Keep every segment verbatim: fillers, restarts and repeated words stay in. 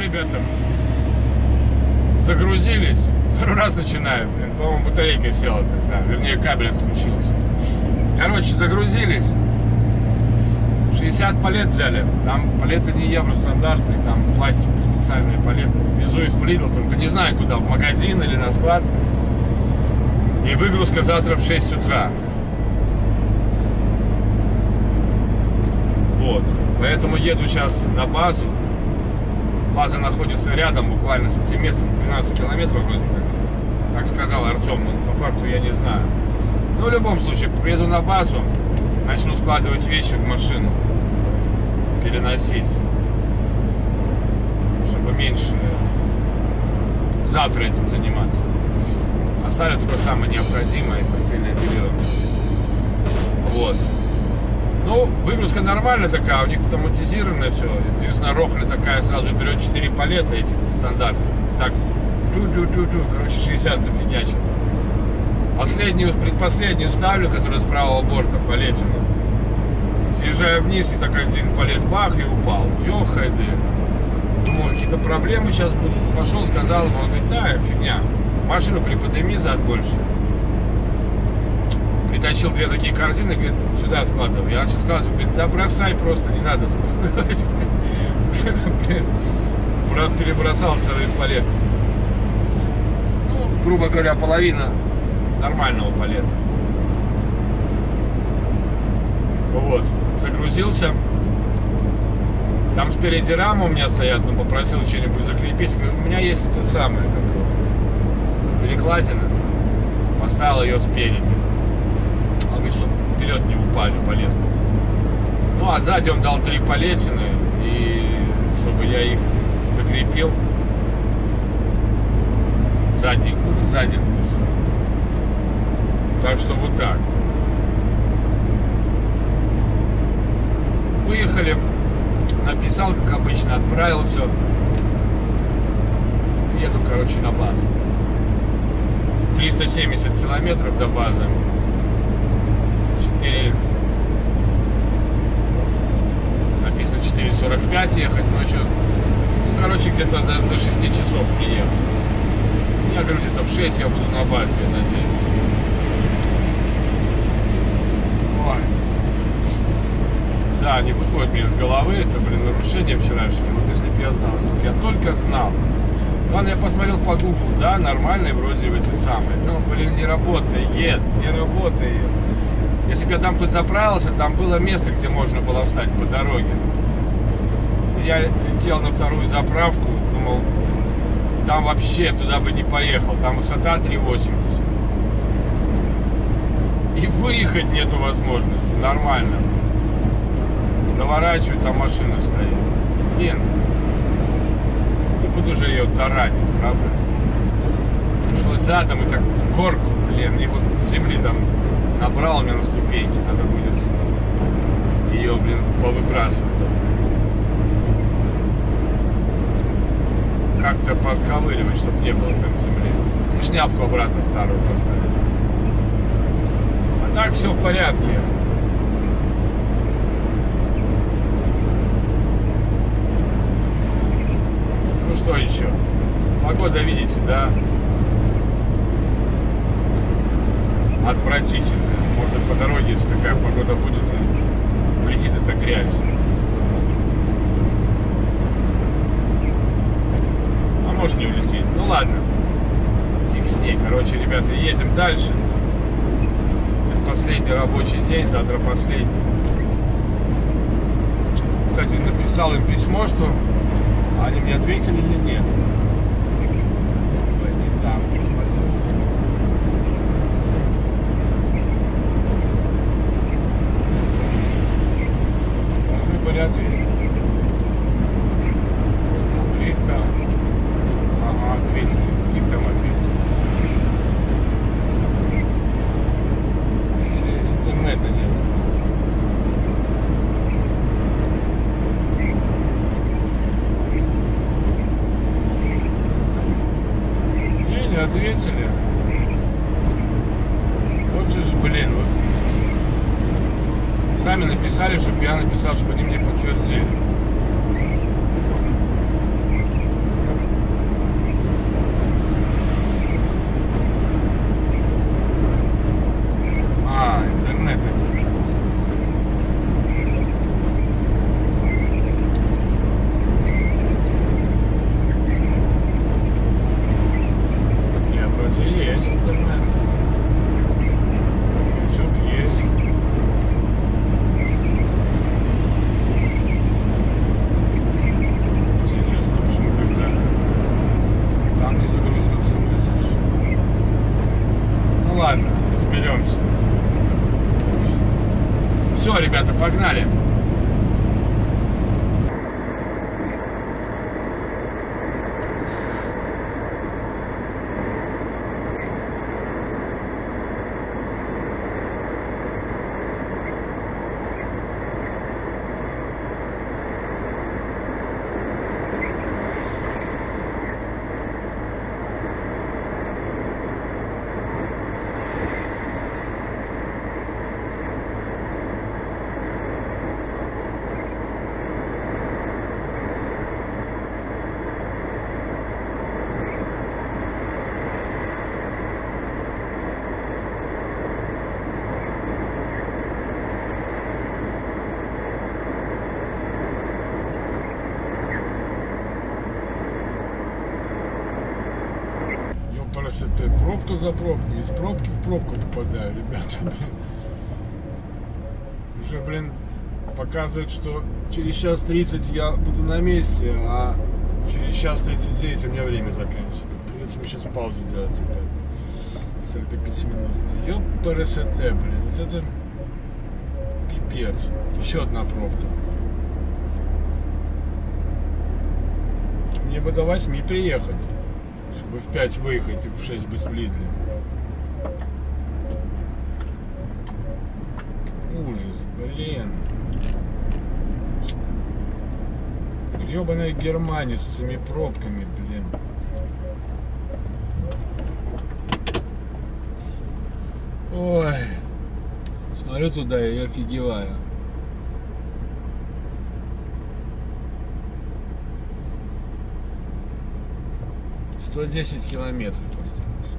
ребята, загрузились. Второй раз начинаю, блин, по-моему, батарейка села тогда, вернее, кабель отключился. Короче, загрузились. шестьдесят палет взяли. Там палеты не евростандартные, там пластиковые специальные палеты. Везу их в Lidl, только не знаю куда, в магазин или на склад. И выгрузка завтра в шесть утра. Вот. Поэтому еду сейчас на базу. База находится рядом, буквально с этим местом, двенадцать километров вроде как. Так сказал Артём, но по факту я не знаю. Но в любом случае, приеду на базу, начну складывать вещи в машину, переносить, чтобы меньше завтра этим заниматься. Оставлю только самое необходимое, постельное белье. Вот. Ну, выгрузка нормальная такая, у них автоматизированная все. Интересно, рохля такая, сразу берет четыре палета этих стандартных. Так, ту-ту-ту-ту, короче, шестьдесят зафигячил. Последнюю, предпоследнюю ставлю, которая с правого борта, полетела. Съезжаю вниз, и так один палет, бах, и упал. Ёхай, да. Думаю, какие-то проблемы сейчас будут. Пошел, сказал ему, он говорит, да, фигня. Машину приподними зад больше. Притащил две такие корзины, говорит, сюда складывай. Я начал складывать, говорит, да бросай просто, не надо складывать. Перебросал целый палет. Ну, грубо говоря, половина нормального палета. Вот, загрузился. Там спереди рамы у меня стоят, но попросил что-нибудь закрепить. Говорю, у меня есть это самое, как перекладина. Поставил ее спереди. Он говорит, чтобы вперед не упали палеты. Ну а сзади он дал три палетины, и чтобы я их закрепил. Задний, сзади. Так что вот так. Выехали. Написал, как обычно, отправил все. Еду, короче, на базу. триста семьдесят километров до базы. четыре... Написано четыре сорок пять ехать, но еще... Ну, короче, где-то до, до шести часов не ехал. Я говорю, где-то в шесть я буду на базе, я надеюсь. Да, не выходит мне из головы, это, блин, нарушение вчерашнее. Вот если бы я знал, если бы я только знал. Ладно, я посмотрел по гуглу, да, нормальный вроде бы эти самые. Ну, блин, не работает, не работает. Если бы я там хоть заправился, там было место, где можно было встать по дороге. Я летел на вторую заправку, думал, там вообще туда бы не поехал, там высота три восемьдесят. И выехать нету возможности, нормально. Заворачиваю, там машина стоит. Блин. Не буду же ее таранить, правда? Пришлось задом и так в горку, блин. И вот земли там набрал у меня на ступеньки. Надо будет ее, блин, повыбрасывать. Как-то подковыривать, чтобы не было там земли. И шляпку обратно старую поставить. А так все в порядке. Что еще? Погода, видите, да? Отвратительная. Может, по дороге, если такая погода будет, влетит эта грязь. А может, не улетит. Ну ладно. Фиг с ней. Короче, ребята, едем дальше. Это последний рабочий день, завтра последний. Кстати, написал им письмо, что... Они мне ответили или нет? Они там, посмотрели. Должны были ответить. Или там. Ага, ответили. И там ответили. Интернета нет. Ответили. Вот же, блин, вот. Сами написали, чтобы я написал, чтобы они мне подтвердили. просят пробку за пробку, из пробки в пробку попадаю, ребята, блин. Уже, блин, показывает, что через час тридцать я буду на месте, а через час тридцать девять у меня время заканчивается. Придется мне сейчас паузу делать опять. сорок пять минут. Ёпрст, блин, вот это пипец. Еще одна пробка. Мне бы до восьми приехать, чтобы в пять выехать и в шесть быть в Лидле. Ужас, блин. Гребаная Германия с этими пробками, блин. Ой. Смотрю туда и офигеваю. сто десять километров осталось.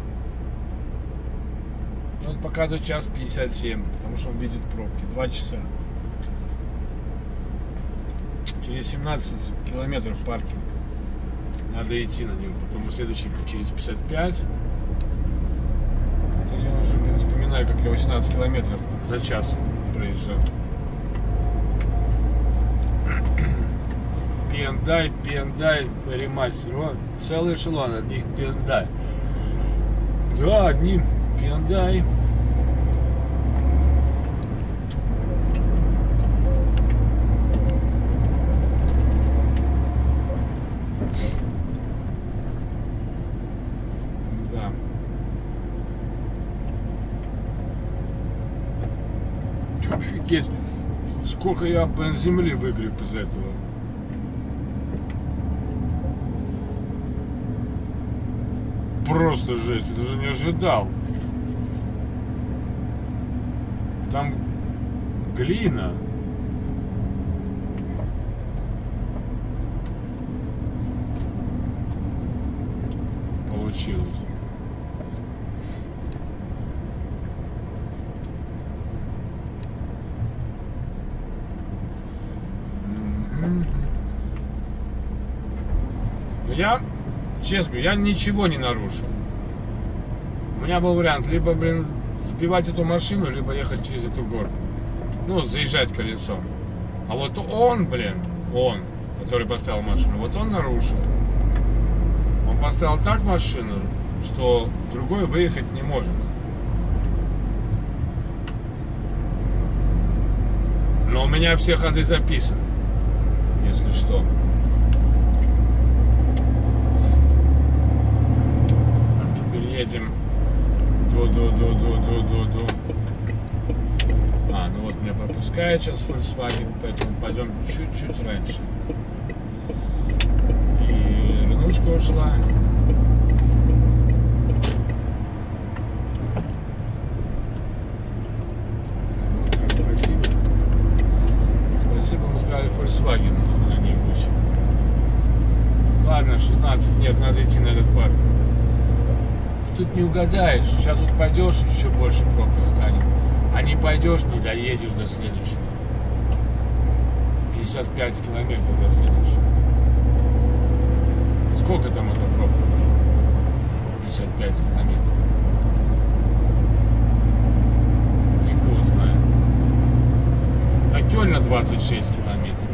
Он показывает час пятьдесят семь, потому что он видит пробки. два часа. Через семнадцать километров паркинг. Надо идти на него. Потом следующий через пятьдесят пять. Это я уже, блин, вспоминаю, как я восемнадцать километров за час проезжал. Пендай, пендай, ремастер. Вот, целый эшелон одних пендай. Да, одни пендай. Да. Офигеть, сколько я земли выгреб из этого. Просто жесть, даже не ожидал. Там глина. Получилось. Я, честно, я ничего не нарушил. У меня был вариант, либо, блин, сбивать эту машину, либо ехать через эту горку. Ну, заезжать колесом. А вот он, блин, он, который поставил машину, вот он нарушил. Он поставил так машину, что другой выехать не может. Но у меня все ходы записаны, если что. Едем до, до, до, до, до, до, до. А, ну вот меня пропускает сейчас Volkswagen, поэтому пойдем чуть-чуть раньше. И рынушка ушла. Спасибо. Спасибо, мы сказали Volkswagen, а не гуси. Ладно, шестнадцать. Нет, надо идти на этот парк. Тут не угадаешь, сейчас вот пойдешь, еще больше пробка станет, а не пойдешь, не доедешь до следующего. пятьдесят пять километров до следующего. Сколько там эта пробка? пятьдесят пять километров. Фиг знает. Токёльна двадцать шесть километров.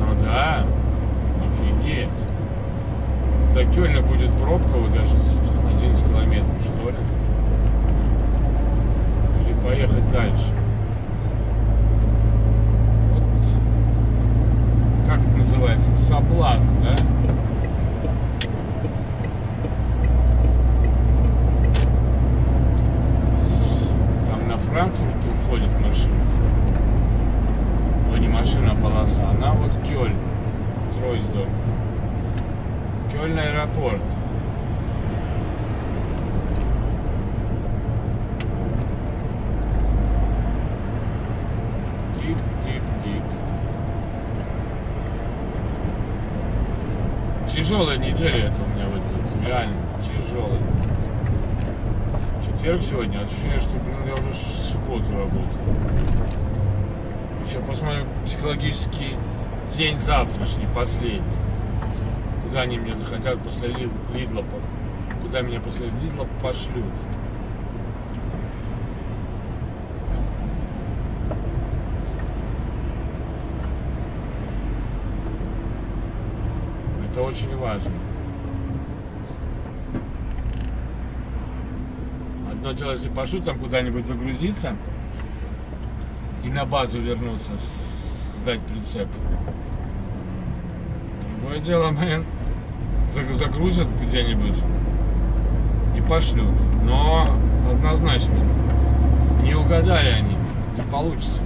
Ну да, офигеть. До Кёльна будет пробка, вот даже одиннадцать километров, что ли. Или поехать дальше. Вот. Как это называется? Соблазн, да? Там на Франкфурт уходит машина. Но не машина, а полоса. Она вот Кёльн. Тройсдорф. Кёльн аэропорт. Тип, тип, тип. Тяжелая неделя это у меня выдалась. Реально тяжелая. Четверг сегодня. Ощущение, что, блин, я уже субботу работаю. Еще посмотрим психологический день завтрашний, последний. Куда они меня захотят после Лидла? Куда меня после Лидла пошлют? Это очень важно. Одно дело, если пошлют там куда-нибудь загрузиться и на базу вернуться, сдать прицеп. Другое дело, мы загрузят где-нибудь и пошлют. Но однозначно не угадали они, не получится.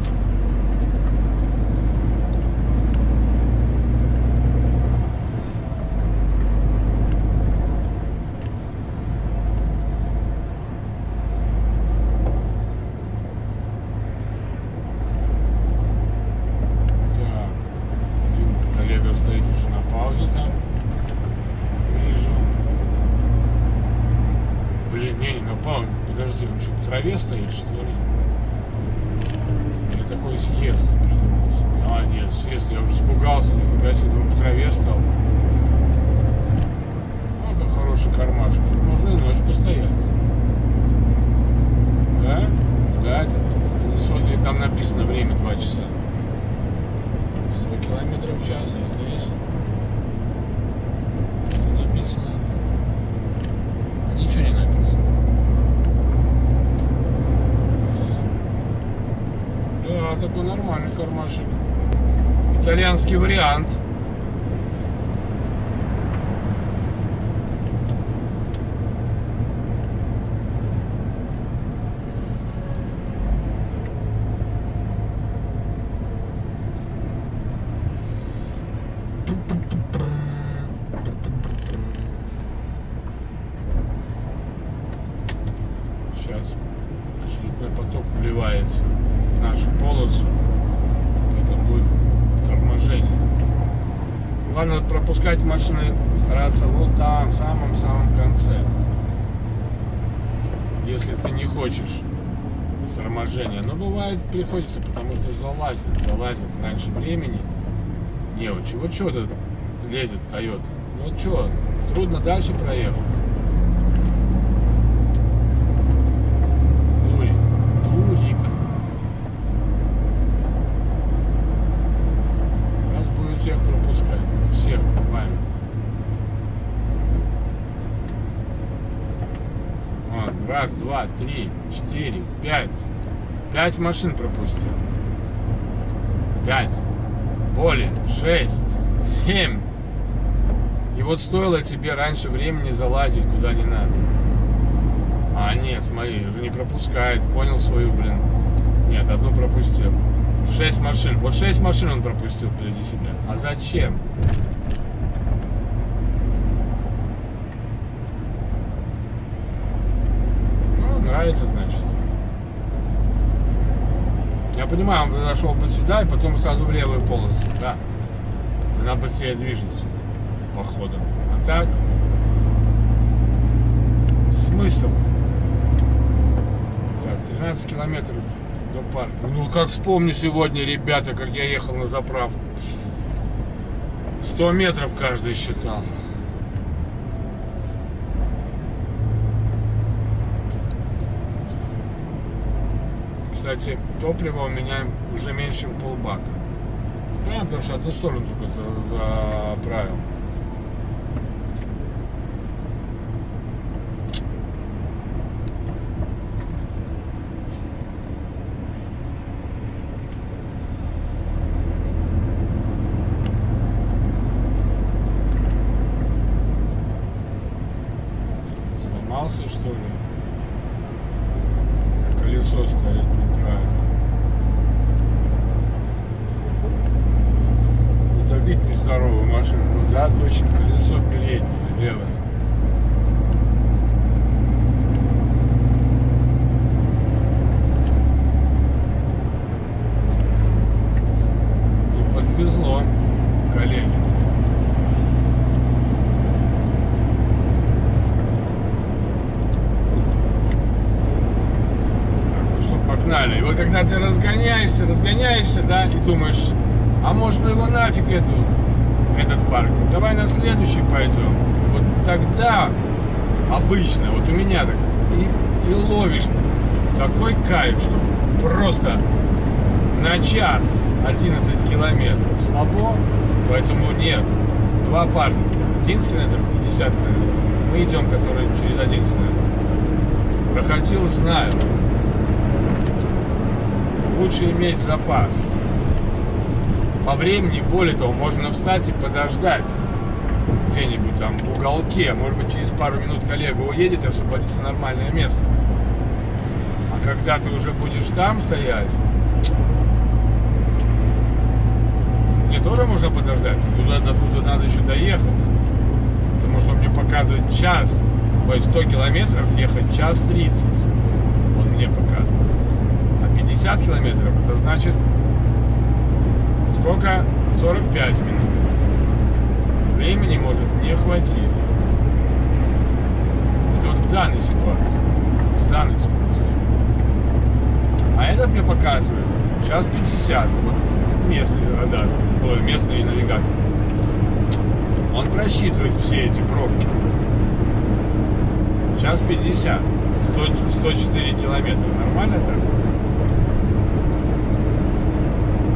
Итальянский вариант. Сейчас очередной поток вливается в нашу полосу. Это будет торможение. Главное пропускать машины, стараться вот там, в самом-самом конце. Если ты не хочешь торможения. Но бывает, приходится, потому что залазит, залазит раньше времени. Не очень. Вот что тут лезет Toyota? Ну что, трудно дальше проехать. Всех пропускать, всех буквально. Вот, раз, два, три, четыре, пять. Пять машин пропустил. Пять. Более. Шесть. Семь. И вот стоило тебе раньше времени залазить куда не надо. А нет, смотри, уже не пропускает. Понял свою, блин. Нет, одну пропустил. Шесть машин. Вот шесть машин он пропустил впереди себя. А зачем? Ну, нравится, значит. Я понимаю, он зашел бы сюда и потом сразу в левую полосу. Да. Она быстрее движется по ходу. А так? Смысл? Так, тринадцать километров. До парка. Ну, как вспомню сегодня, ребята, как я ехал на заправку. сто метров каждый считал. Кстати, топливо у меня уже меньше полбака. Понятно, потому что одну сторону только заправил. Что ли? Колесо стоит неправильно. Удавить нездоровую машину. Ну да, точно, колесо переднее, левое. Не подвезло, коллеги. И вот когда ты разгоняешься, разгоняешься, да, и думаешь, а можно его нафиг эту этот парк, давай на следующий пойдем. Вот тогда обычно, вот у меня так, и, и ловишь такой кайф, что просто на час одиннадцать километров слабо, поэтому нет, два парка, одиннадцать километров, пятьдесят километров. Мы идем, который через одиннадцать километров. Проходил, знаю. Лучше иметь запас. По времени, более того, можно встать и подождать где-нибудь там в уголке. Может быть, через пару минут коллега уедет и освободится нормальное место. А когда ты уже будешь там стоять, мне тоже можно подождать. Туда-до-туда надо еще доехать. Потому что он мне показывает час. То есть сто километров ехать час тридцать. Он мне показывает. А пятьдесят километров, это значит... Сколько? сорок пять минут. Времени может не хватить. Это вот в данной ситуации. С данной скоростью. А этот мне показывает час пятьдесят. Вот местный радар, местный навигатор. Он просчитывает все эти пробки. час пятьдесят. сто четыре километра. Нормально так?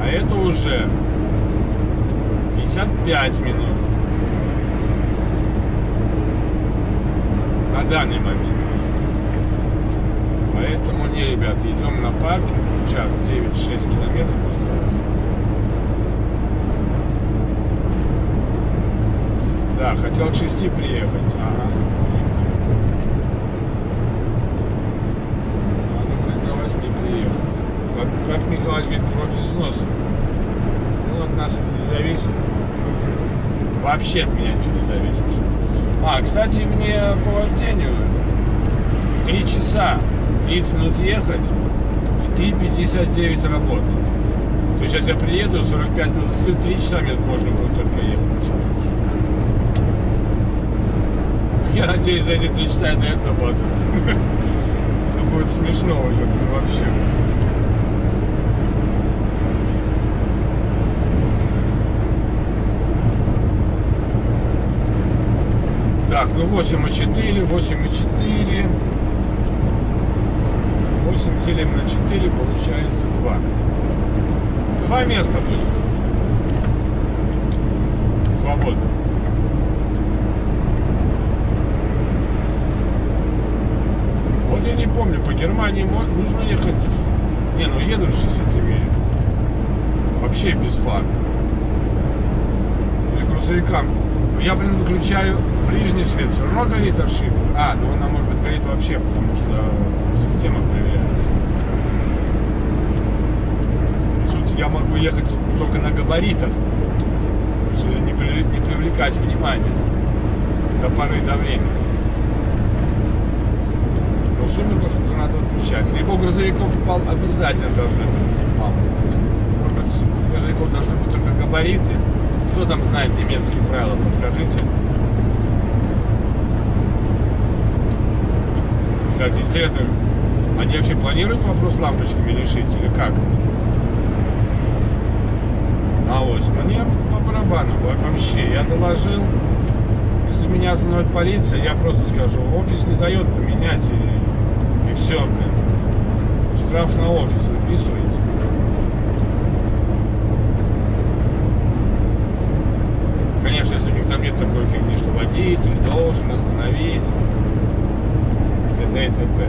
А это уже пятьдесят пять минут на данный момент. Поэтому не, ребят, идем на паркинг. Сейчас девять-шесть километров осталось. Да, хотел к шести приехать. Ага, фиг там. Надо, блин, на восьми приехать. Как Николаевич говорит, кровь из носа. Ну, от нас это не зависит. Вообще от меня ничего не зависит. А, кстати, мне по вождению три часа тридцать минут ехать и три пятьдесят девять работать. То есть сейчас я приеду, сорок пять минут, три часа мне можно будет только ехать. Я надеюсь, за эти три часа я дойду до базы. Это будет смешно уже вообще. Так, ну восемь и четыре, восемь и четыре. восемь делим на четыре, получается два. Два места будет. Свободно. Вот я не помню, по Германии нужно ехать... Не, ну едут же с этими. Вообще без флага. Или грузовикам. Я, блин, выключаю ближний свет, все равно горит ошибка. А, ну она, может быть, горит вообще, потому что система проверяется. По сути, я могу ехать только на габаритах, чтобы не привлекать внимание до поры до времени. Но в сумерках уже надо выключать. Либо у грузовиков обязательно должны быть. Мама. Может быть, у грузовиков должны быть только габариты. Кто там знает немецкие правила, подскажите. Кстати, интересно, они вообще планируют вопрос лампочками решить или как? А вот мне по барабану вообще. Я доложил, если меня остановит полиция, я просто скажу, офис не дает поменять и, и все, блин. Штраф на офис выписывается. Конечно, если у них там нет такой фигни, что водитель должен остановить, т.д. и т.п.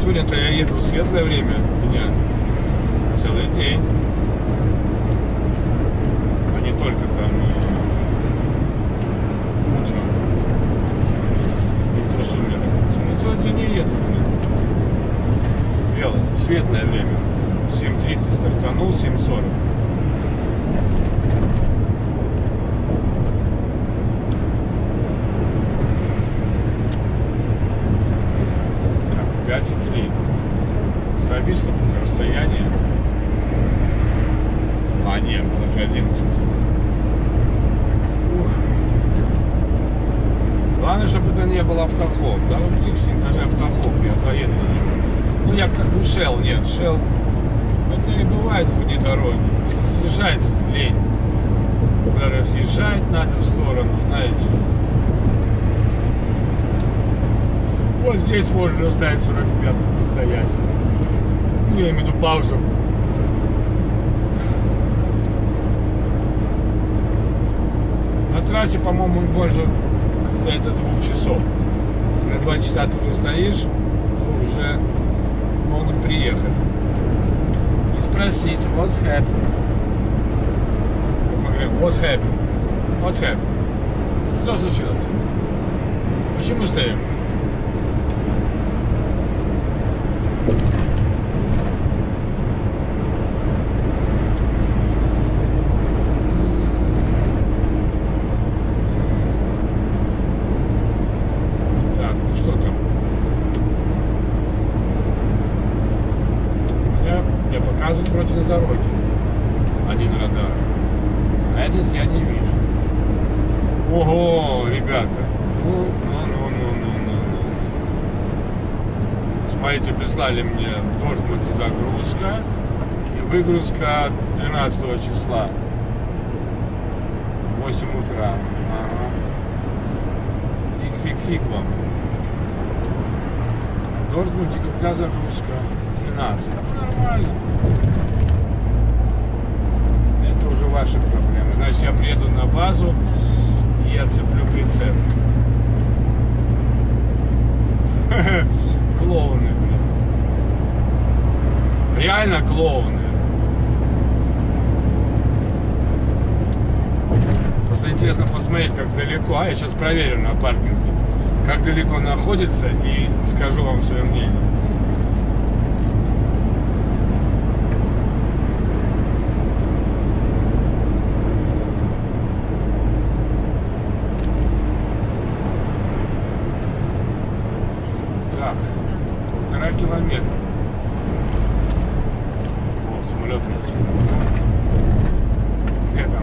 Сегодня-то я еду в светлое время дня, целый день, а не только там утром. Целый день не еду, блин. Белое, светлое время. семь тридцать стартанул, семь сорок. Так, пять и три. Зависло под расстояние. А, нет, даже одиннадцать. Ух. Главное, чтобы это не было. был автохоп, да, он фиксинг, даже автохоп, я заеду на него. Ну, я как, ну, шел, нет, шел. Хотя и бывает в внедорожье, съезжать лень. Когда съезжать надо в сторону, знаете. Вот здесь можно оставить сорок пятку постоять. Я имею в виду паузу. На трассе, по-моему, больше стоит от двух часов. На два часа ты уже стоишь, то уже могут приехать. И спросить, what's happened? Мы говорим, what's happened? What's happened? Что случилось? Почему стоим? Прислали мне в Дортмунде загрузка и выгрузка тринадцатого числа, восемь утра. Ага. Фиг-фиг-фиг вам. В Дортмунде когда загрузка? тринадцать. Нормально. Это уже ваши проблемы. Значит, я приеду на базу и отцеплю прицеп. Клоуны, блин. Реально клоуны. Просто интересно посмотреть, как далеко. А я сейчас проверю на паркинге, как далеко он находится, и скажу вам свое мнение. Так, полтора километра. Где там?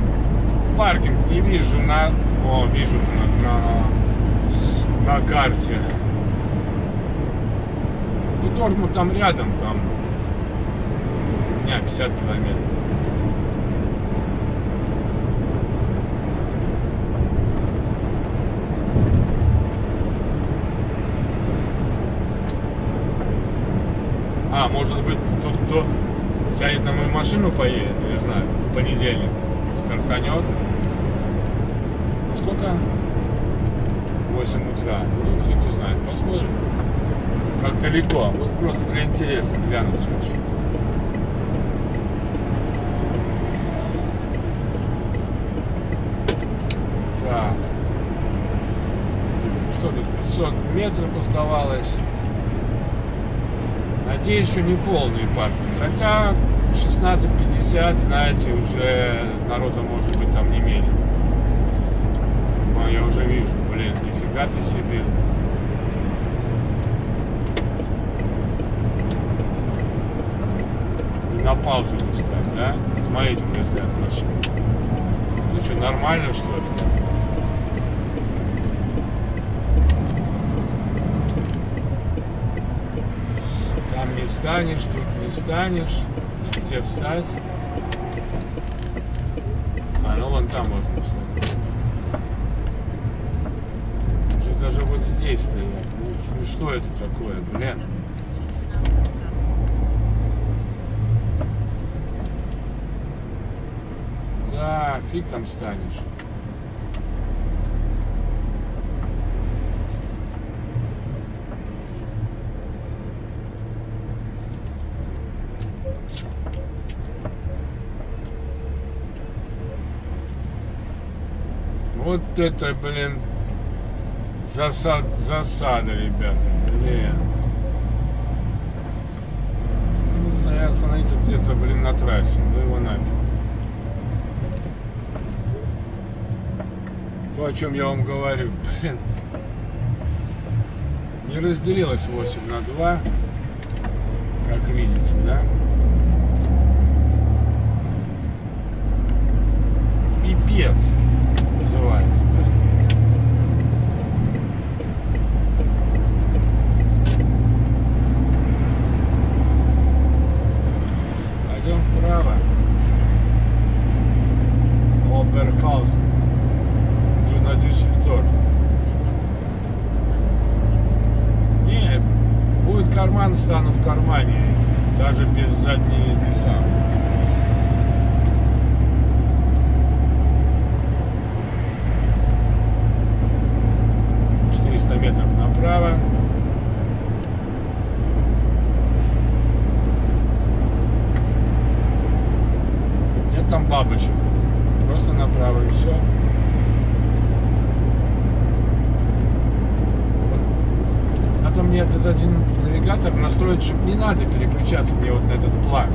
Паркинг не вижу на... О, вижу на, на, на карте. Ну, Дортмунд там рядом, там. У меня пятьдесят километров. А, может быть, тут кто... сядет на мою машину, поедет, не знаю, в понедельник стартанет. Сколько? восемь утра. Ну, фиг узнает. Посмотрим, как далеко. Вот просто для интереса глянуть хочу. Так. Что тут? пятьсот метров оставалось. Надеюсь, еще не полный паркинг, хотя шестнадцать пятьдесят, знаете, уже народа может быть там не менее. Но я уже вижу, блин, нифига ты себе. И на паузу не встать, да? Смотрите, где стоят машины. Ну что, нормально, что ли? Не станешь, тут не станешь, где встать. А, ну вон там можно встать. Уже даже вот здесь стоять. Ну, ну что это такое, блин? Да, фиг там станешь. Вот это, блин, засад, засада, ребята, блин. Нужно остановиться где-то, блин, на трассе, ну его нафиг. То, о чем я вам говорю, блин, не разделилось восемь на два, как видите, да? Пипец. Называется. карман стану в кармане, даже без задней веса. четыреста метров направо. Нет там бабочек, просто направо и все. Надо мне этот один навигатор настроить, чтобы не надо переключаться мне вот на этот план.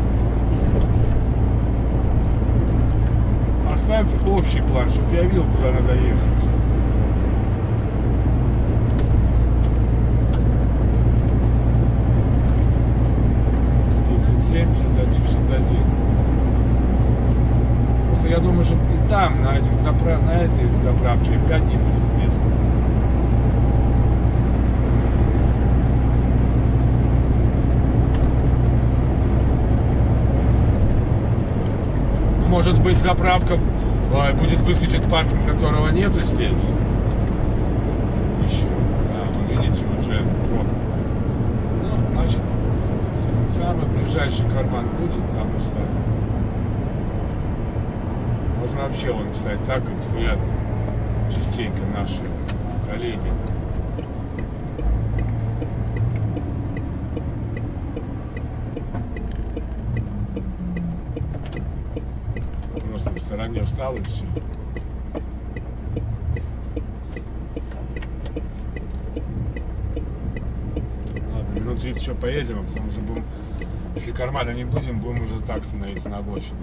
Оставим общий план, чтобы я видел, куда надо ехать. тридцать семь, шестьдесят один, шестьдесят один. Просто я думаю, что и там, на этих заправ... на этой заправке опять не будет места. Может быть, заправка будет выскочить паркинг, которого нету здесь. Еще, да, вы видите, уже пробка. Ну, значит, самый ближайший карман будет, там встать. Можно вообще вон встать так, как стоят частенько наши коллеги. Стороне встал и все. Ладно, минут тридцать еще поедем, а потом уже будем, если кармана не будем, будем уже так становиться на обочину.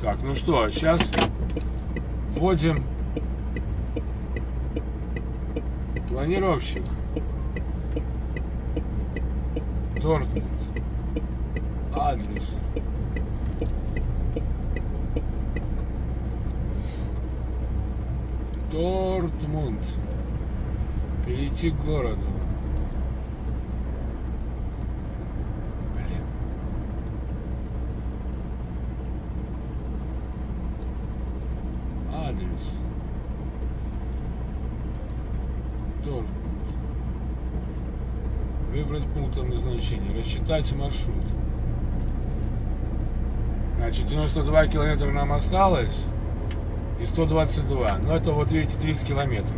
Так, ну что, сейчас вводим планировщик Дортмунд, адрес. Дортмунд. Перейти к городу. Блин. Адрес. Дортмунд. Выбрать пунктом назначения. Рассчитать маршрут. Значит, девяносто два километра нам осталось. И сто двадцать два. Но это вот видите, тридцать километров.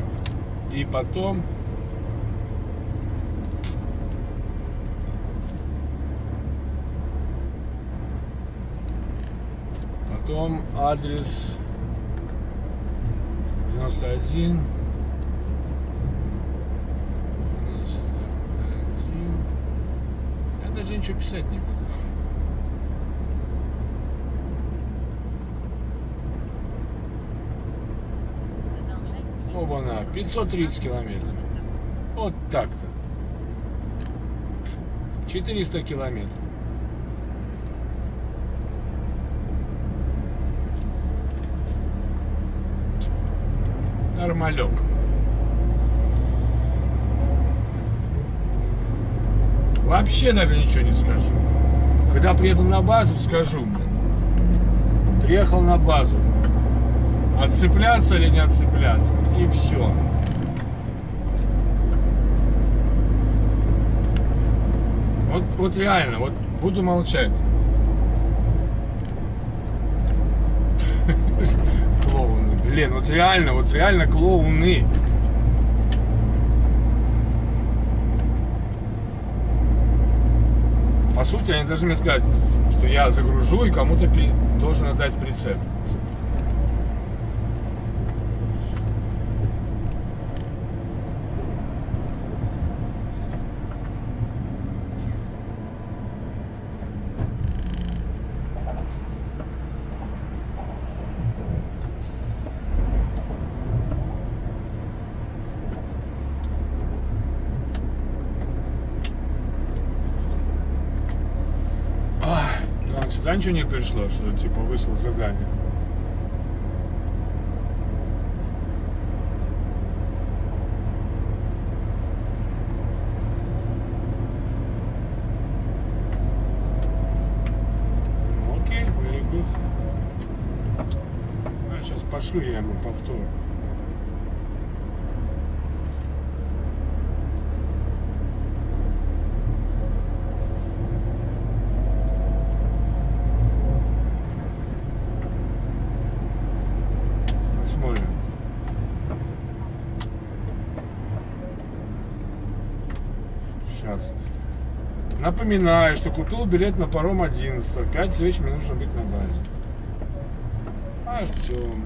И потом Потом адрес девяносто один. Я даже ничего писать не буду. Оба-на, пятьсот тридцать километров. Вот так-то. четыреста километров. Нормалек. Вообще даже ничего не скажу. Когда приеду на базу, скажу, блин. Приехал на базу. Отцепляться или не отцепляться, и все. Вот, вот реально, вот буду молчать. Клоуны, блин, вот реально, вот реально клоуны. По сути, они должны мне сказать, что я загружу и кому-то должен отдать прицеп. Ничего не пришло, что типа вышло задание. Окей, very good. А сейчас пошлю я ему повтор. Сейчас. Напоминаю, что купил билет на паром одиннадцатого. пять вечера мне нужно быть на базе. Артём.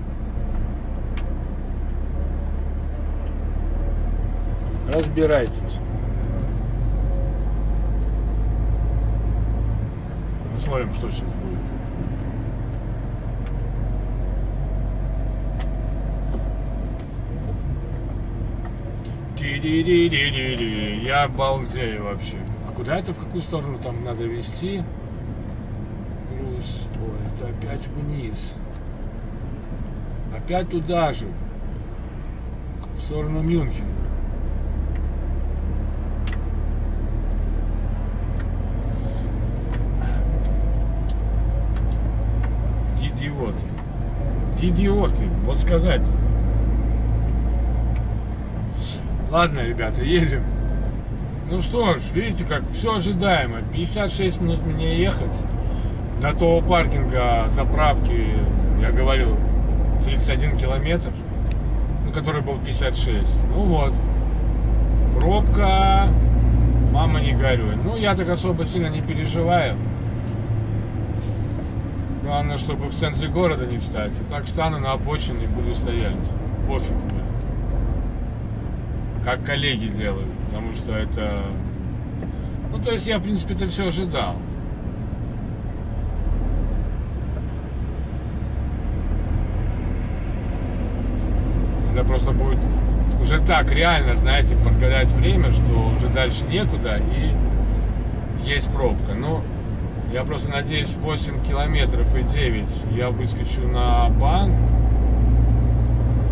Разбирайтесь. Посмотрим, что сейчас будет. Ти-ди-ди-ди-ди-ди. Я балдею вообще. А куда это, в какую сторону там надо везти? Груз. Ой, это опять вниз. Опять туда же. В сторону Мюнхена. Дидиоты. Дидиоты. Вот сказать. Ладно, ребята, едем. Ну что ж, видите, как все ожидаемо. пятьдесят шесть минут мне ехать до того паркинга заправки, я говорил, тридцать один километр, ну, который был пятьдесят шесть. Ну вот, пробка, мама не горюй. Ну, я так особо сильно не переживаю. Главное, чтобы в центре города не встать. И так встану на обочине и буду стоять. Пофиг. Как коллеги делают, потому что это... Ну, то есть я, в принципе, это все ожидал. Это просто будет уже так реально, знаете, подгадать время, что уже дальше некуда и есть пробка. Но я просто надеюсь, восемь километров и девять я выскочу на бан.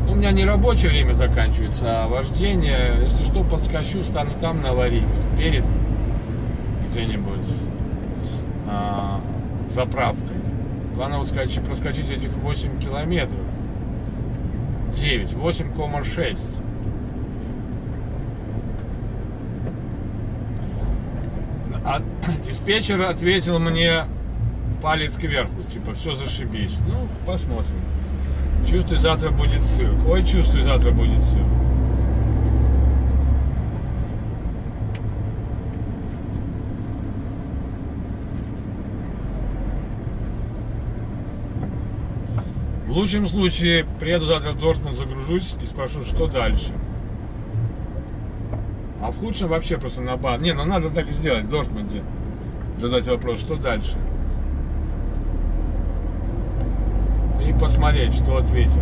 У меня не рабочее время заканчивается, а вождение. Если что, подскочу, стану там на аварийках, перед где-нибудь а, заправкой. Главное вот скачать, проскочить этих восемь километров. девять, восемь и шесть. А диспетчер ответил мне палец кверху, типа все зашибись. Ну, посмотрим. Чувствую, завтра будет цирк. Ой, чувствую, завтра будет цирк. В лучшем случае приеду завтра в Дортмунд, загружусь и спрошу, что дальше. А в худшем вообще просто на базу. Не, ну надо так и сделать в Дортмунде. Задать вопрос, что дальше. И посмотреть, что ответит.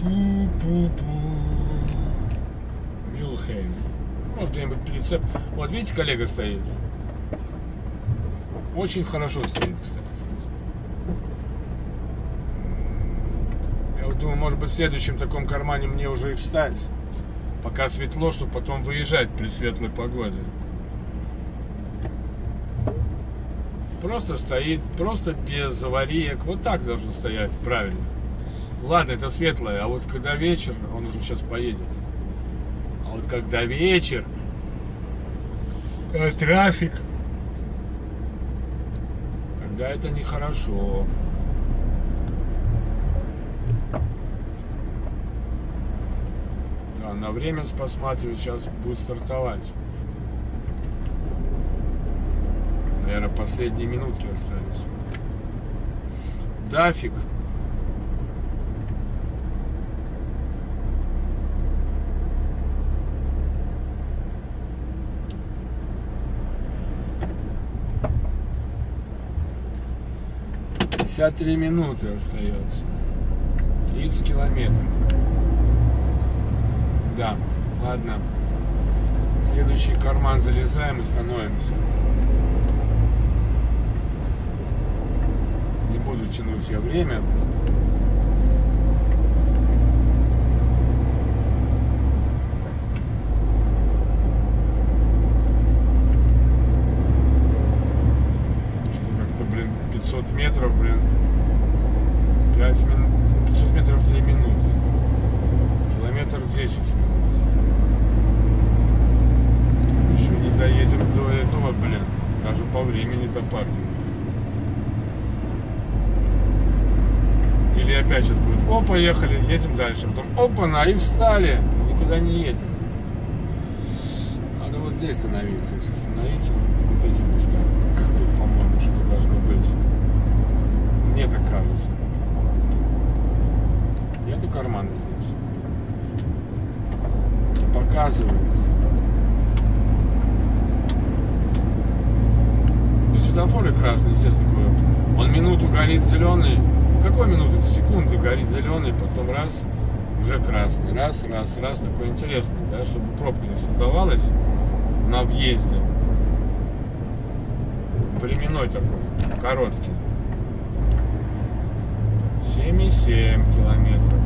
Пу-пу-пу. Мюлхейм. Может, где-нибудь прицеп. Вот видите, коллега стоит. Очень хорошо стоит, кстати. Думаю, может быть, в следующем таком кармане мне уже и встать. Пока светло, чтобы потом выезжать при светлой погоде. Просто стоит, просто без авариек. Вот так должно стоять, правильно. Ладно, это светлое, а вот когда вечер, он уже сейчас поедет. А вот когда вечер, э, трафик, тогда это нехорошо. На время посматриваю, сейчас будет стартовать. Наверное, последние минутки остались. Дафиг. пятьдесят три минуты остается. тридцать километров. Да, ладно. В следующий карман залезаем и становимся. Не буду тянуть я время. Что-то как-то, блин, пятьсот метров, блин. пять минут. пятьсот метров три минуты. Километр десять минут. Еще не доедем до этого, блин, даже по времени-то паркинг. Или опять сейчас будет, о, поехали, едем дальше. Потом, опа-на, и встали, никуда не едем. Надо вот здесь становиться, если становиться, вот эти места. Тут, по-моему, что-то должно быть. Мне так кажется. Нету кармана здесь. Не показывается. Тут светофоры красные, естественно, такое. Он минуту горит зеленый. Какой минуты? Секунды горит зеленый, потом раз, уже красный. Раз, раз, раз. Такой интересный, да, чтобы пробка не создавалась на въезде. Временной такой, короткий. семь и семь километров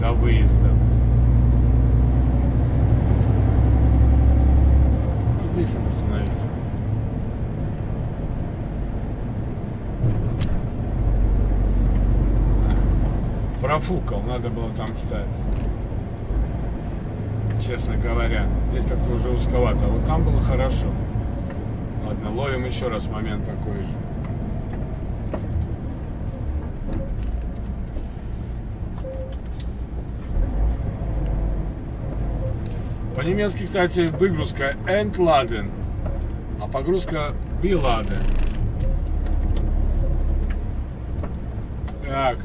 до выезда. Вот здесь надо остановиться. Профукал, надо было там ставить. Честно говоря, здесь как-то уже узковато, а вот там было хорошо. Ладно, ловим еще раз момент такой же. По-немецки, кстати, выгрузка Entladen, а погрузка Beladen. Так.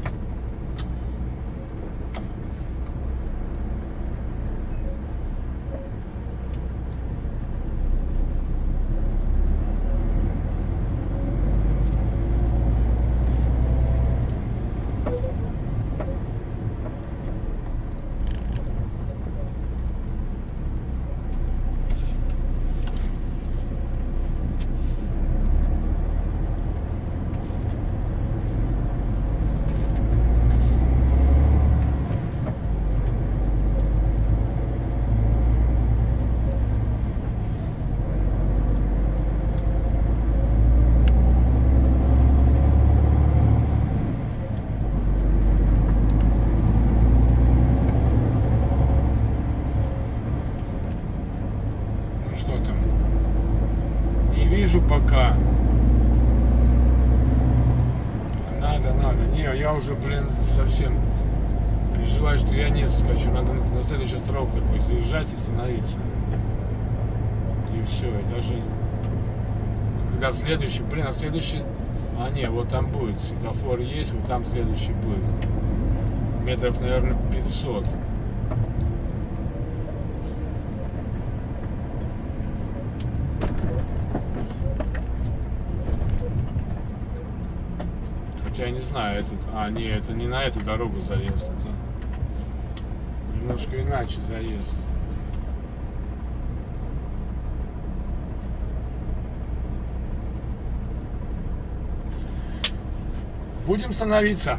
Пока надо, надо. Не, я уже, блин, совсем переживаю, что я не соскочу. Надо на следующий строк такой заезжать и становиться. И все. И даже когда следующий, блин, а следующий. А не, вот там будет. Светофор есть, вот там следующий будет. Метров, наверное, пятьсот. Я не знаю, этот, а не, это не на эту дорогу заезд, это немножко иначе заезд. Будем становиться.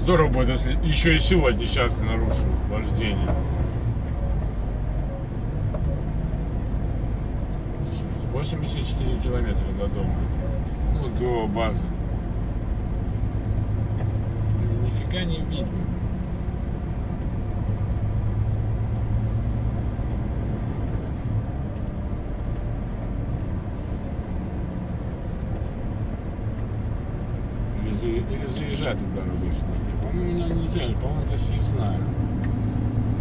Здорово будет, если еще и сегодня сейчас нарушу вождение. восемьдесят четыре километра до дома. Ну, до базы. Нифига не видно. Или заезжать эту дорогу сегодня. По-моему, не взяли, по-моему, это съездная.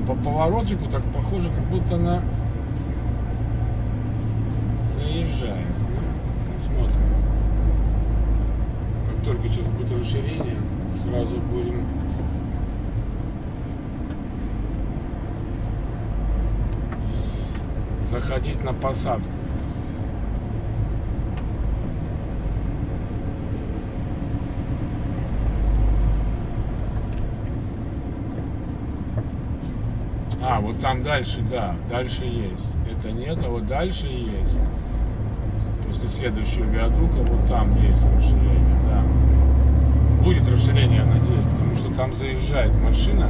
По поворотику так похоже, как будто она заезжает. Ну, посмотрим. Как только сейчас будет расширение, сразу будем. Заходить на посадку. А, вот там дальше, да, дальше есть. Это нет, а вот дальше есть. После следующего виадука вот там есть расширение, да. проезжает машина.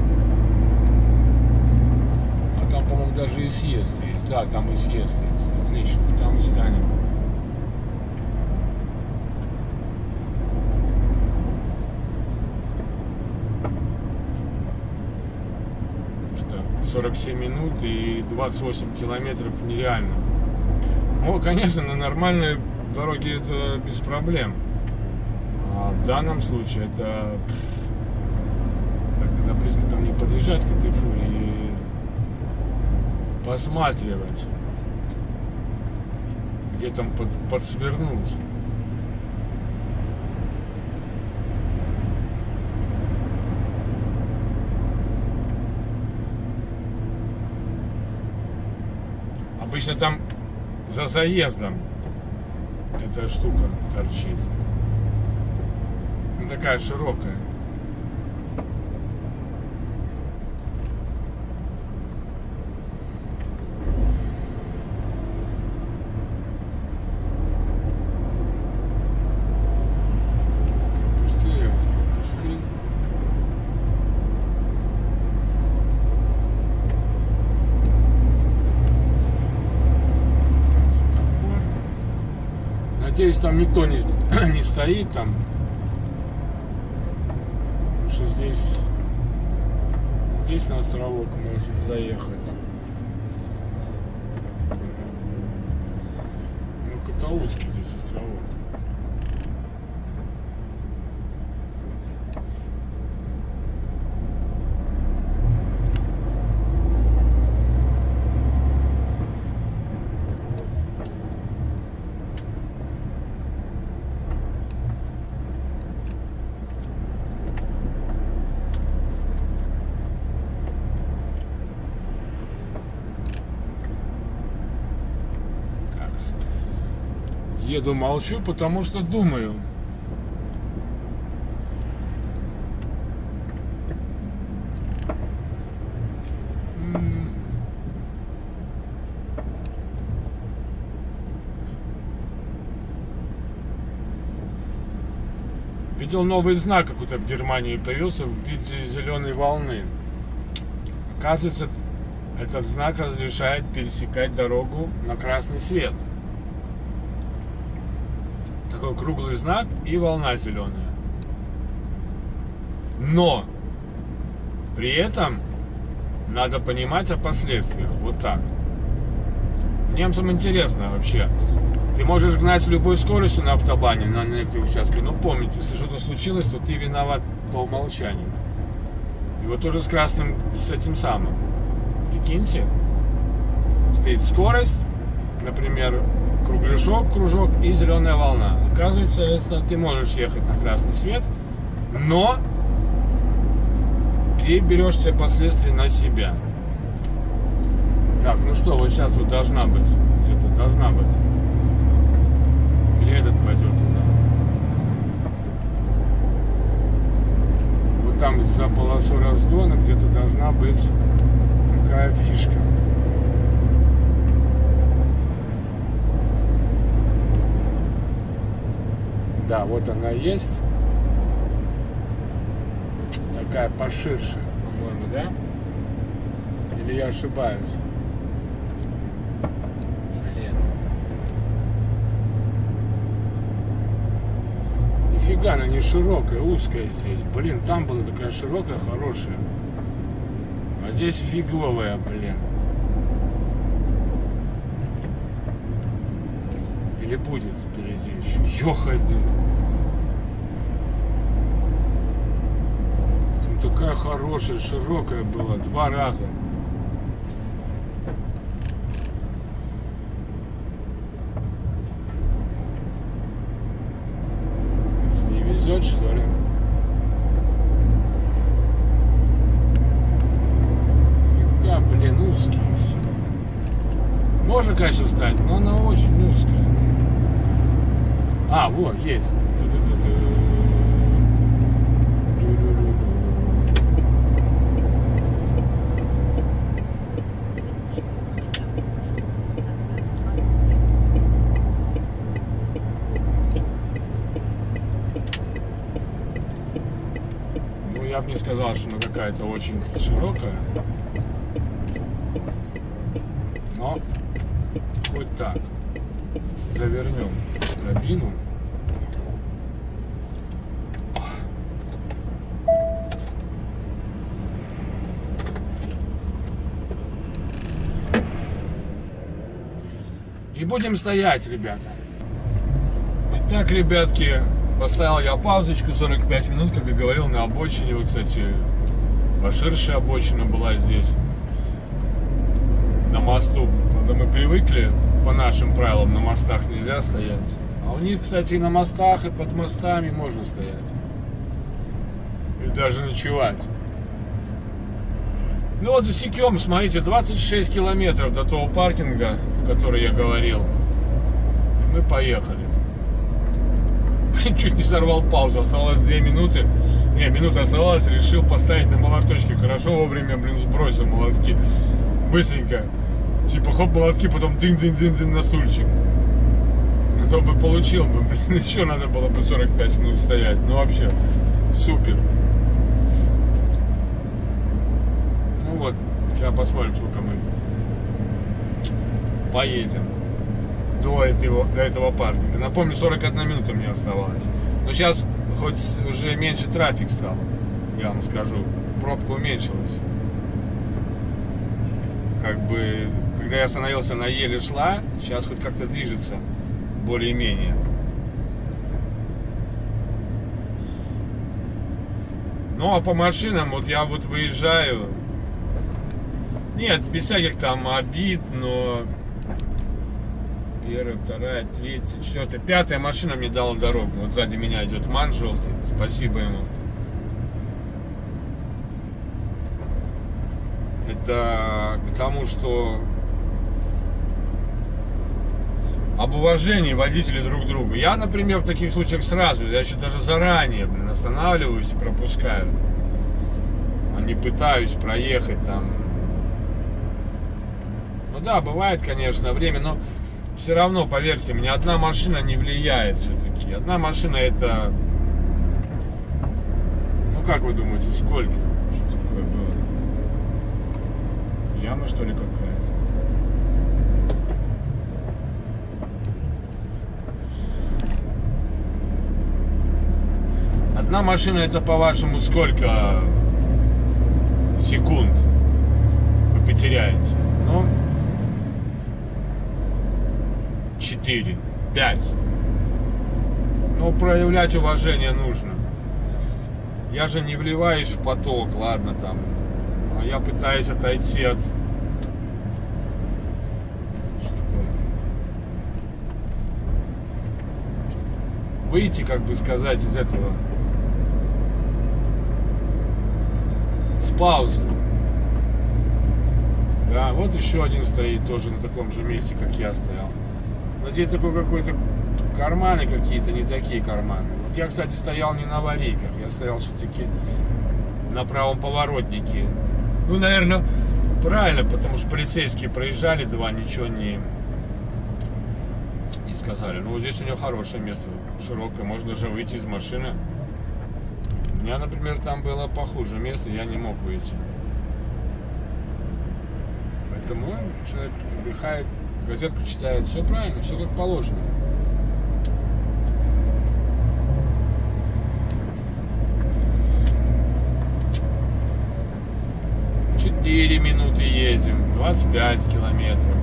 А там, по-моему, даже и съезд есть. Да, там и съезд есть. Отлично, там и станем. сорок семь минут и двадцать восемь километров нереально. Ну, конечно, на нормальной дороге это без проблем. А в данном случае это... Так, когда близко там не подъезжать к этой фуре и посматривать, где там под, подсвернуть. Обычно там за заездом эта штука торчит. Ну, такая широкая. Надеюсь, там никто не, не стоит там, потому что здесь, здесь на островок можно заехать. Ну, каталузский здесь островок. Еду, молчу, потому что думаю. Видел новый знак какой-то в Германии появился в виде зеленой волны. Оказывается, этот знак разрешает пересекать дорогу на красный свет. Такой круглый знак и волна зеленая. Но при этом надо понимать о последствиях. Вот так. Немцам интересно вообще. Ты можешь гнать с любой скоростью на автобане, на некоторые участки. Но помните, если что-то случилось, то ты виноват по умолчанию. И вот тоже с красным, с этим самым. Прикиньте. Стоит скорость, например, кругляшок, кружок и зеленая волна. Оказывается, это ты можешь ехать на красный свет, но ты берешь все последствия на себя. Так, ну что, вот сейчас вот должна быть. Где-то должна быть. Или этот пойдет туда. Вот там за полосу разгона где-то должна быть такая фишка. Да, вот она есть. Такая поширше, по-моему, да? Или я ошибаюсь? Блин. Нифига, она не широкая, узкая здесь. Блин, там была такая широкая, хорошая. А здесь фиговая, блин. Или будет впереди еще. Ехать. Там такая хорошая, широкая была. Два раза. Не везет, что ли? Фига, блин, узкие все. Можно, конечно, встать, но она очень узкая. А, вот, есть. Ну я бы не сказал, что она какая-то очень широкая. Но хоть так. Завернем кабину. И будем стоять, ребята. Итак, ребятки, поставил я паузочку сорок пять минут, как и говорил, на обочине. Вот, кстати, поширше обочина была здесь, на мосту. Когда мы привыкли, по нашим правилам, на мостах нельзя стоять. А у них, кстати, и на мостах, и под мостами можно стоять. И даже ночевать. Ну вот засекем, смотрите, двадцать шесть километров до того паркинга, о котором я говорил. И мы поехали. Чуть не сорвал паузу, оставалось две минуты. Не, минута оставалась, решил поставить на молоточки. Хорошо, вовремя, блин, сбросил молотки. Быстренько. Типа хоп, молотки, потом дынь-дынь-дынь-дынь на стульчик. А то бы получил бы, блин, еще надо было бы сорок пять минут стоять. Ну вообще, супер. Ну вот, сейчас посмотрим, сколько мы поедем до этого, до этого паркинга. Напомню, сорок одна минута мне оставалось. Но сейчас хоть уже меньше трафик стал, я вам скажу. Пробка уменьшилась. Как бы, когда я остановился, она еле шла. Сейчас хоть как-то движется более-менее. Ну, а по машинам, вот я вот выезжаю. Нет, без всяких там обид, но... Первая, вторая, третья, четвертая, пятая машина мне дала дорогу. Вот сзади меня идет Ман желтый. Спасибо ему. Это к тому, что об уважении водителей друг к другу. Я, например, в таких случаях сразу, я еще даже заранее, блин, останавливаюсь и пропускаю. А не пытаюсь проехать там. Ну да, бывает, конечно, время, но все равно, поверьте мне, одна машина не влияет все-таки. Одна машина это... Ну как вы думаете, сколько? Что такое было? Яма, что ли, какая-то? Одна машина это, по-вашему, сколько секунд вы потеряете? Ну... четыре, пять. Но проявлять уважение нужно. Я же не вливаюсь в поток, ладно там. А я пытаюсь отойти от... Что такое? Выйти, как бы сказать, из этого. С паузы. Да, вот еще один стоит тоже на таком же месте, как я стоял. Но здесь такой какой-то карманы какие-то, не такие карманы. Вот я, кстати, стоял не на аварийках, я стоял все-таки на правом поворотнике. Ну, наверное, правильно, потому что полицейские проезжали два, ничего не, не сказали. Ну, вот здесь у него хорошее место, широкое, можно же выйти из машины. У меня, например, там было похуже место, я не мог выйти. Поэтому человек отдыхает. Газетку читают, все правильно, все как положено. четыре минуты едем, двадцать пять километров.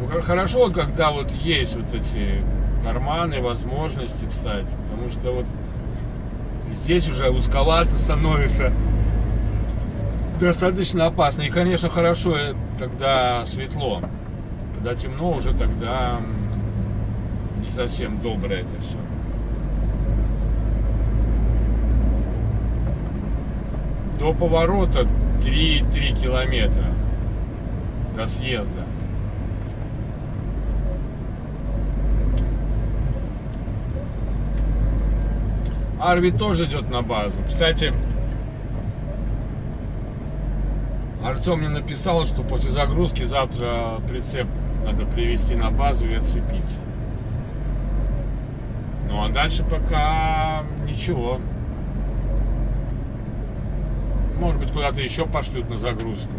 Ну, хорошо, когда вот есть вот эти карманы, возможности, кстати, потому что вот здесь уже узковато становится. Достаточно опасно. И, конечно, хорошо, когда светло. Когда темно, уже тогда не совсем доброе это все. До поворота три-три километра. До съезда. Арви тоже идет на базу. Кстати, Артём мне написал, что после загрузки завтра прицеп надо привезти на базу и отцепиться. Ну а дальше пока ничего. может быть, куда-то еще пошлют на загрузку.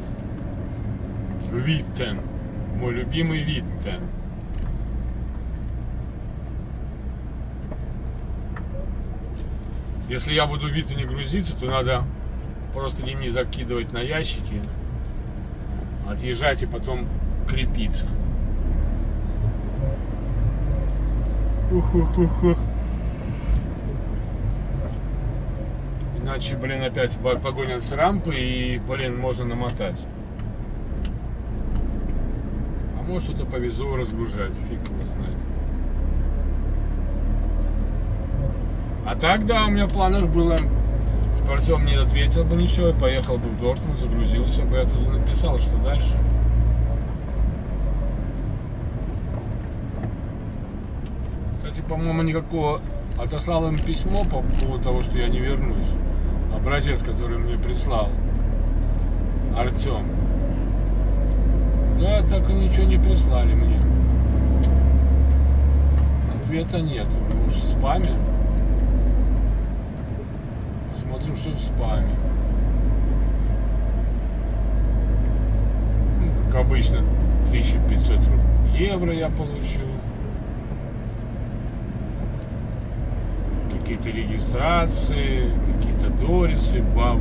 Witten. Мой любимый Witten. Если я буду в Witten грузиться, то надо просто ремни закидывать на ящики, отъезжать и потом крепиться. Ух-ух-ух-ух. Иначе, блин, опять погонят с рампы и, блин, можно намотать. А может, что-то повезло разгружать, фиг его знает. А так, да, у меня в планах было, с Артём не ответил бы ничего, и поехал бы в Дортмунд, загрузился бы, я туда написал, что дальше. Кстати, по-моему, никакого... Отослал им письмо по поводу того, что я не вернусь. Образец, который мне прислал Артём. Да, так и ничего не прислали мне. Ответа нет. Уж в спаме. Посмотрим, что в спаме. Ну, как обычно, тысяча пятьсот евро я получу. Какие-то регистрации, какие-то дорисы, баб,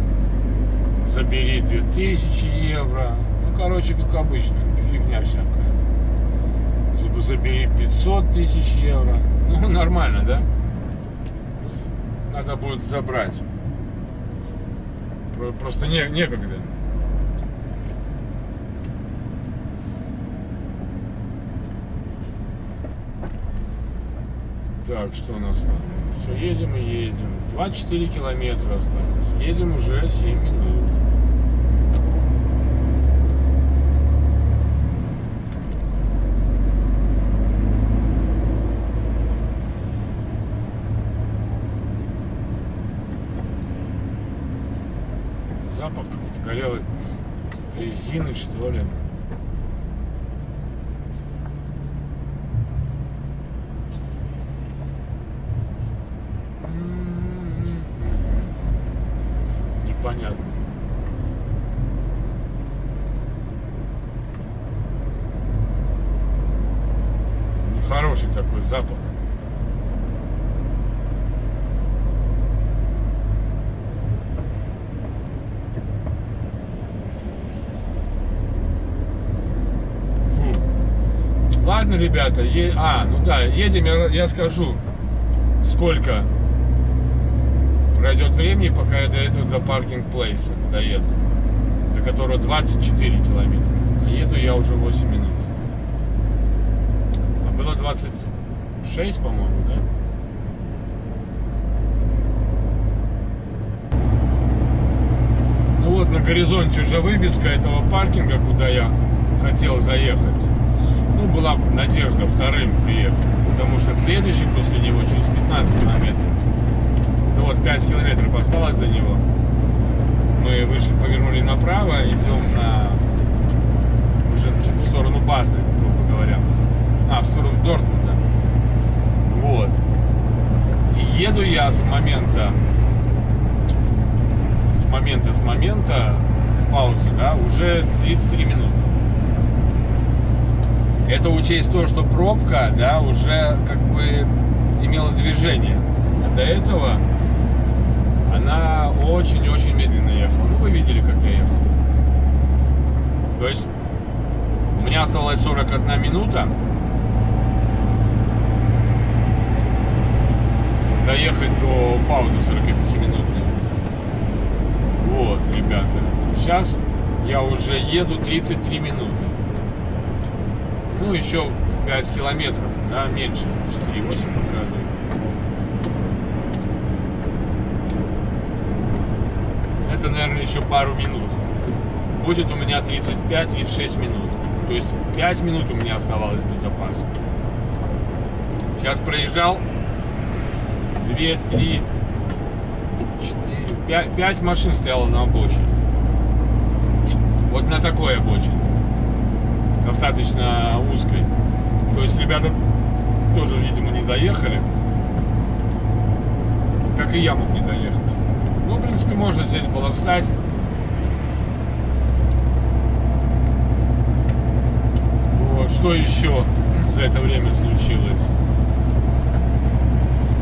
забери две тысячи евро. Ну, короче, как обычно, фигня всякая. Забери пятьсот тысяч евро. Ну, нормально, да? Надо будет забрать. Просто не, некогда. Так, что у нас там? Все, едем и едем. двадцать четыре километра осталось. Едем уже семь минут. Запах какой-то горелой резины, что ли. Понятно. Нехороший такой запах. Фу. Ладно, ребята, е... а, ну да, едем, я, я скажу, сколько пройдет времени, пока я до этого до паркинг-плейса доеду, до которого двадцать четыре километра. А еду я уже восемь минут. А было двадцать шесть, по-моему, да? Ну вот, на горизонте уже вывеска этого паркинга, куда я хотел заехать. Ну, была надежда вторым приехать, потому что следующий после него через пятнадцать километров. Ну вот, пять километров осталось до него. Мы вышли, повернули направо, идем на уже в сторону базы, грубо говоря. А, в сторону Дортмунда. Вот. И еду я с момента, с момента, с момента паузы, да, уже тридцать три минуты. Это учесть то, что пробка, да, уже как бы имела движение. А до этого... она очень-очень медленно ехала. Ну, вы видели, как я ехал. То есть, у меня осталась сорок одна минута. Доехать до паузы сорок пять минутной. Вот, ребята. Сейчас я уже еду тридцать три минуты. Ну, еще пять километров, да, меньше. четыре восемь показывает. Это, наверное, еще пару минут. Будет у меня тридцать пять — тридцать шесть минут. То есть пять минут у меня оставалось без запаса. Сейчас проезжал две, три, четыре, пять машин стояло на обочине. Вот на такой обочине. Достаточно узкой. То есть ребята тоже, видимо, не доехали. Как и я мог не доехать. Ну, в принципе, можно здесь было встать что еще за это время случилось?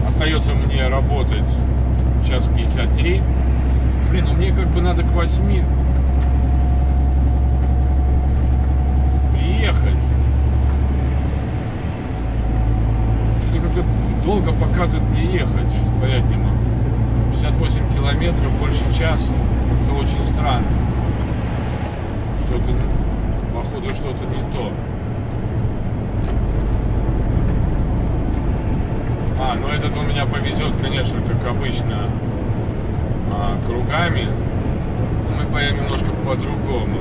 Остается мне работать час пятьдесят три. Блин, ну мне как бы надо к восьми приехать. Что-то как-то долго показывает мне ехать, что понять не могу. пятьдесят восемь километров, больше часа. Это очень странно. Что-то, походу, что-то не то. А, ну этот у меня повезет, конечно, как обычно, а, кругами. Мы поедем немножко по-другому.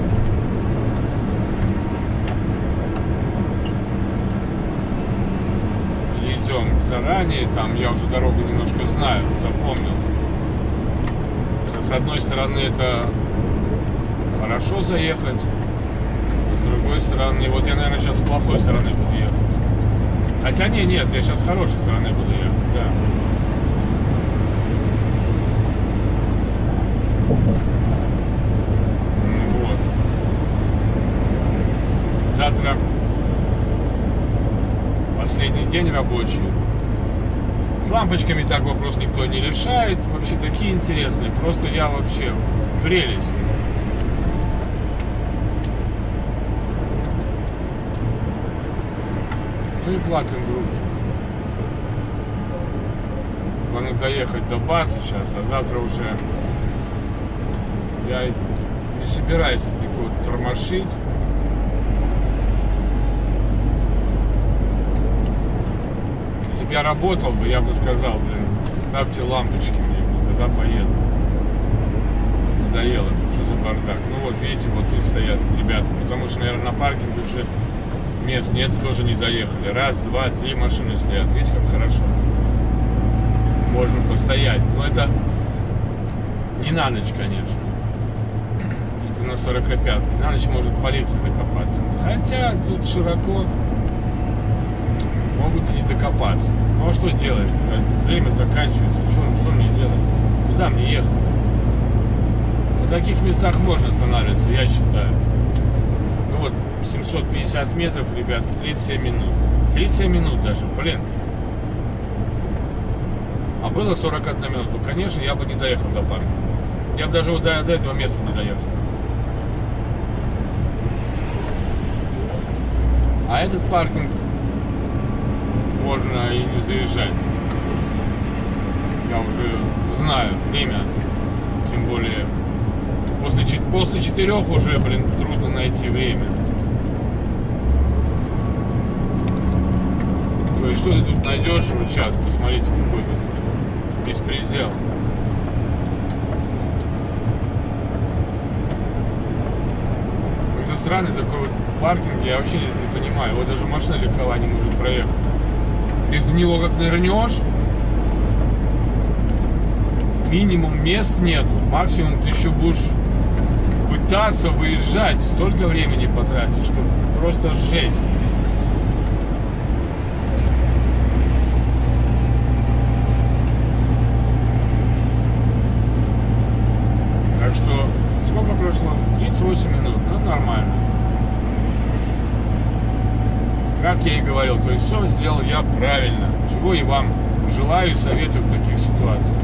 Идем заранее, там я уже дорогу немножко знаю, запомнил. С одной стороны, это хорошо заехать, с другой стороны, вот я, наверное, сейчас с плохой стороны буду ехать. Хотя не, нет, я сейчас с хорошей стороны буду ехать, да. Ну, вот. Завтра последний день рабочий. С лампочками так вопрос никто не решает. Вообще такие интересные. Просто я вообще прелесть. Ну и флаг ингрупп. Главное доехать до базы сейчас, а завтра уже я не собираюсь никого тормошить. Я работал бы, я бы сказал, блин, ставьте лампочки мне, тогда поеду. Надоело, что за бардак. Ну вот, видите, вот тут стоят ребята, потому что, наверное, на паркинг уже мест нет, тоже не доехали. Раз, два, три машины стоят. Видите, как хорошо. Можно постоять. Но это не на ночь, конечно. Это на сорок пятке. На ночь может полиция докопаться. Хотя тут широко. Могут и не докопаться. Ну а что делать? Время заканчивается. Что, что мне делать? Куда мне ехать? На таких местах можно останавливаться, я считаю. Ну вот, семьсот пятьдесят метров, ребята, тридцать семь минут. тридцать семь минут даже, блин. А было сорок одна минута. Конечно, я бы не доехал до парка. Я бы даже вот до, до этого места не доехал. А этот паркинг можно и не заезжать. Я уже знаю время. Тем более после, после четырех уже, блин, трудно найти время. То есть что ты тут найдешь? Вот сейчас посмотрите, какой тут беспредел. Это странно, такой вот паркинг, я вообще не, не понимаю. Вот даже машина легковая не может проехать. Ты в него как нырнешь, минимум мест нету, максимум ты еще будешь пытаться выезжать, столько времени потратить, что просто жесть. Так что, сколько прошло? тридцать восемь минут, ну нормально. Как я и говорил, то есть все сделал я правильно, чего и вам желаю и советую в таких ситуациях.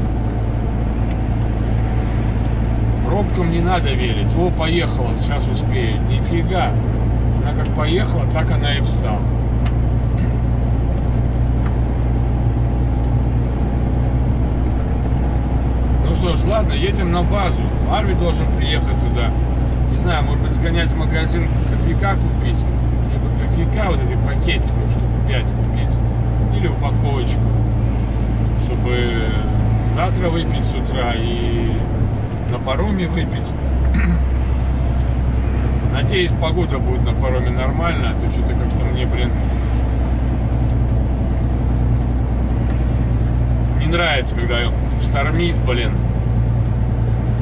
Пробкам не надо верить. О, поехала, сейчас успею. Нифига. Она как поехала, так она и встала. Ну что ж, ладно, едем на базу. Арви должен приехать туда. Не знаю, может быть, сгонять в магазин кофейка купить. Кофейка, вот этих пакетиков, чтобы пять купить, или упаковочку, чтобы завтра выпить с утра и на пароме выпить. Надеюсь, погода будет на пароме нормально, а то что-то как-то мне, блин, не нравится, когда штормит, блин,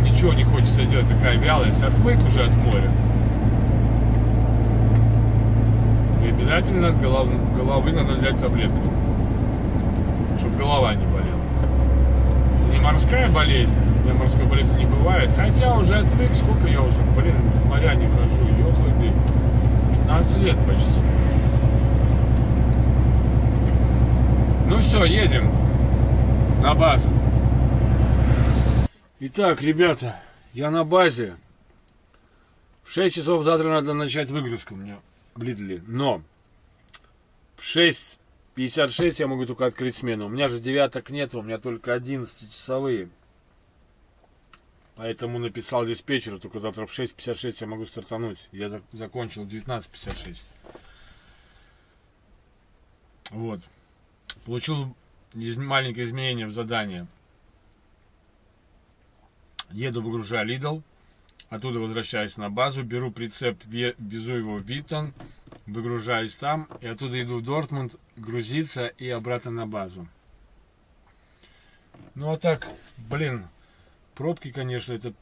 ничего не хочется делать, такая вялость, отвык уже от моря. Обязательно от головы, головы надо взять таблетку, чтобы голова не болела. Это не морская болезнь, у меня морской болезни не бывает. Хотя уже отвык, сколько я уже, блин, в моря не хожу, ехал ты, пятнадцать лет почти. Ну все, едем на базу. Итак, ребята, я на базе. В шесть часов завтра надо начать выгрузку мне в Лидле. Но в шесть пятьдесят шесть я могу только открыть смену. У меня же девяток нет, у меня только одиннадцатичасовые. Поэтому написал диспетчеру, только завтра в шесть пятьдесят шесть я могу стартануть. Я за закончил в девятнадцать пятьдесят шесть. Вот. Получил из маленькое изменение в задании. Еду, выгружаю Lidl. Оттуда возвращаюсь на базу, беру прицеп, везу его в Witten, выгружаюсь там, и оттуда иду в Дортмунд, грузиться и обратно на базу. Ну а так, блин, пробки, конечно, это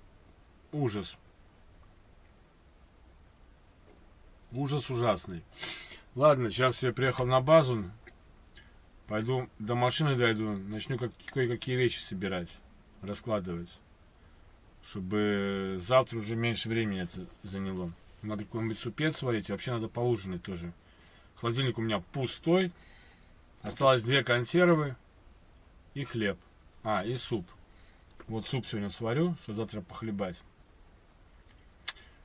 ужас. Ужас ужасный. Ладно, сейчас я приехал на базу, пойду до машины дойду, начну кое-какие вещи собирать, раскладывать. Чтобы завтра уже меньше времени это заняло. Надо какой-нибудь супец сварить. Вообще надо поужинать тоже. Холодильник у меня пустой. Осталось две консервы и хлеб. А, и суп. Вот суп сегодня сварю, чтобы завтра похлебать.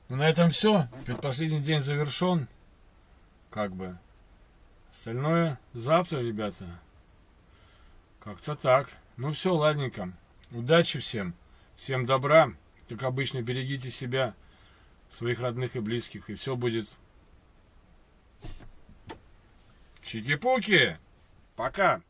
Ну, на этом все. Предпоследний день завершен. Как бы. Остальное завтра, ребята. Как-то так. Ну все, ладненько. Удачи всем. Всем добра, как обычно, берегите себя, своих родных и близких, и все будет чики-пуки. Пока!